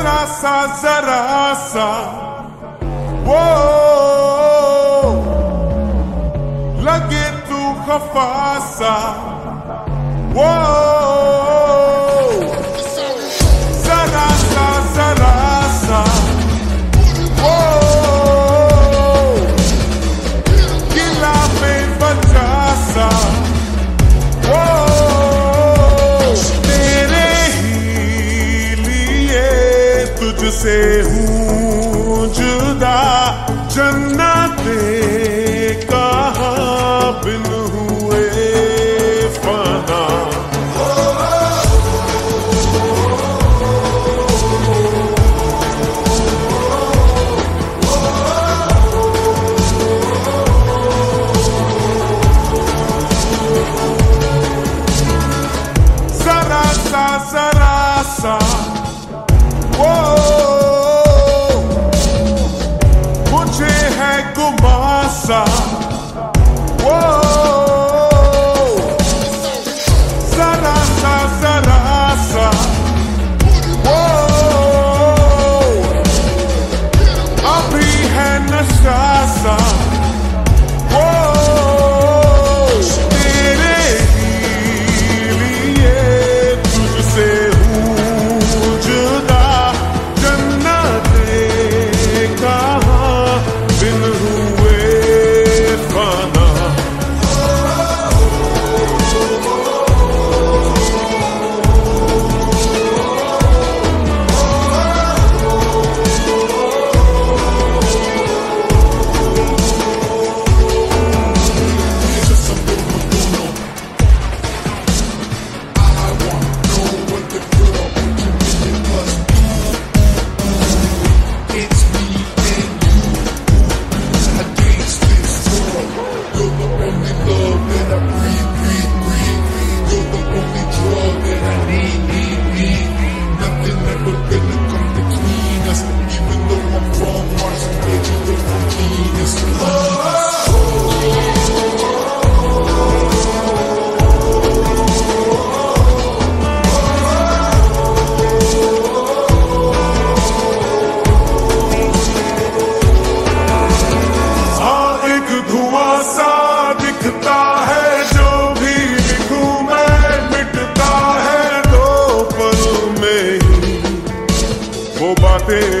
जरा सा वो लगे तू खफा सा वो जरा सा वो गिला में बचा सा तुझसे हूँ जुदा जन्नते कहाँ बिन हुए फना जरा सा गुमासा वो जरा सा वो अभी है नशा सा वो तेरे लिए तुझसे हूँ जुदा जन्नते कहाँ बिन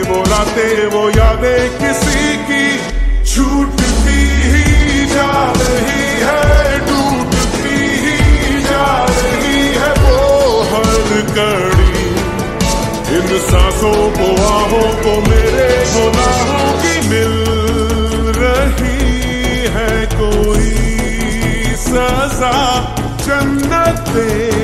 वो रातें वो यादें किसी की छूटती ही जा रही है टूटती ही जा रही है वो हर कड़ी इन सांसों को आहों को मेरे गुनाहों की मिल रही है कोई सजा जन्नत